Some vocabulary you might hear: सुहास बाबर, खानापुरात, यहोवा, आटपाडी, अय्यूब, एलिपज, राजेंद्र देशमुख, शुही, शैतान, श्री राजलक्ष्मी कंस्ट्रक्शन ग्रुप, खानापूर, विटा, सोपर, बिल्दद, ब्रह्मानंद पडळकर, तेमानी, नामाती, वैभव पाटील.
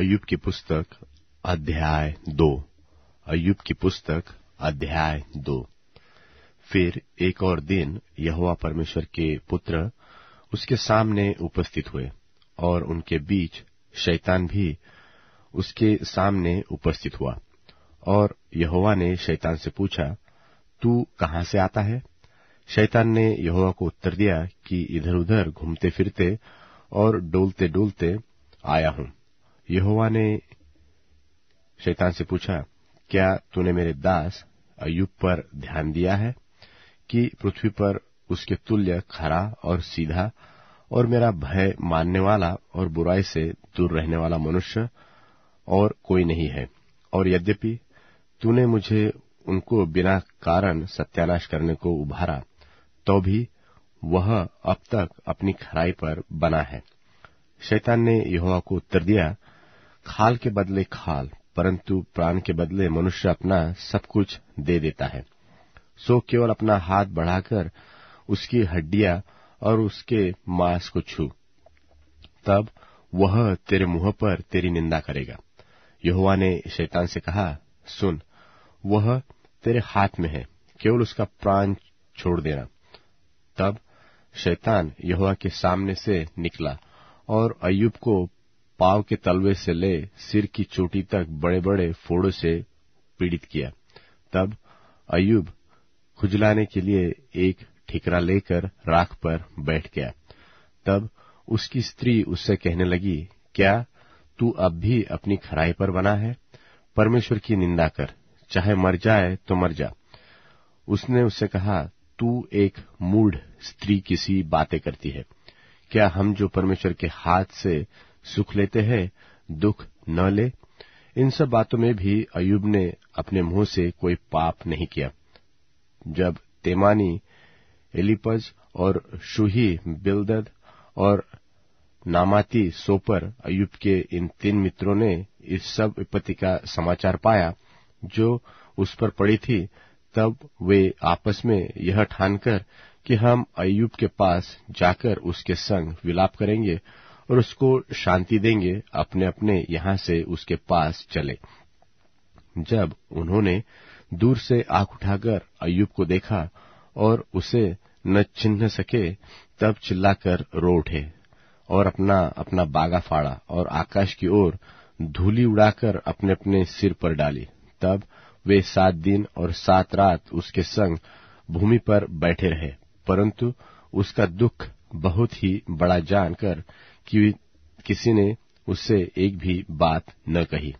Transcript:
अय्यूब की पुस्तक अध्याय 2। फिर एक और दिन यहोवा परमेश्वर के पुत्र उसके सामने उपस्थित हुए और उनके बीच शैतान भी उसके सामने उपस्थित हुआ। और यहोवा ने शैतान से पूछा, तू कहाँ से आता है? शैतान ने यहोवा को उत्तर दिया कि इधर उधर घूमते फिरते और डोलते डोलते आया हूं। यहोवा ने शैतान से पूछा, क्या तूने मेरे दास अय्यूब पर ध्यान दिया है कि पृथ्वी पर उसके तुल्य खरा और सीधा और मेरा भय मानने वाला और बुराई से दूर रहने वाला मनुष्य और कोई नहीं है? और यद्यपि तूने मुझे उनको बिना कारण सत्यानाश करने को उभारा, तो भी वह अब तक अपनी खराई पर बना है। शैतान ने यहोवा को उत्तर दिया, खाल के बदले खाल, परंतु प्राण के बदले मनुष्य अपना सब कुछ दे देता है। सो केवल अपना हाथ बढ़ाकर उसकी हड्डियां और उसके मांस को छू, तब वह तेरे मुंह पर तेरी निंदा करेगा। यहोवा ने शैतान से कहा, सुन, वह तेरे हाथ में है, केवल उसका प्राण छोड़ देना। तब शैतान यहोवा के सामने से निकला और अय्यूब को पांव के तलवे से ले सिर की चोटी तक बड़े बड़े फोड़ों से पीड़ित किया। तब अय्यूब खुजलाने के लिए एक ठिकरा लेकर राख पर बैठ गया। तब उसकी स्त्री उससे कहने लगी, क्या तू अब भी अपनी खराई पर बना है? परमेश्वर की निंदा कर, चाहे मर जाए तो मर जा। उसने उससे कहा, तू एक मूढ़ स्त्री किसी बातें करती है। क्या हम जो परमेश्वर के हाथ से सुख लेते हैं, दुख न ले? इन सब बातों में भी अय्यूब ने अपने मुंह से कोई पाप नहीं किया। जब तेमानी, एलिपज और शुही, बिल्दद और नामाती, सोपर, अय्यूब के इन तीन मित्रों ने इस सब विपत्ति का समाचार पाया जो उस पर पड़ी थी, तब वे आपस में यह ठानकर कि हम अय्यूब के पास जाकर उसके संग विलाप करेंगे और उसको शांति देंगे, अपने अपने यहां से उसके पास चले। जब उन्होंने दूर से आंख उठाकर अय्यूब को देखा और उसे न चिन्ह सके, तब चिल्लाकर रो उठे और अपना अपना बागा फाड़ा और आकाश की ओर धूली उड़ाकर अपने अपने सिर पर डाली। तब वे 7 दिन और 7 रात उसके संग भूमि पर बैठे रहे, परंतु उसका दुख बहुत ही बड़ा जानकर कि किसी ने उससे एक भी बात न कही।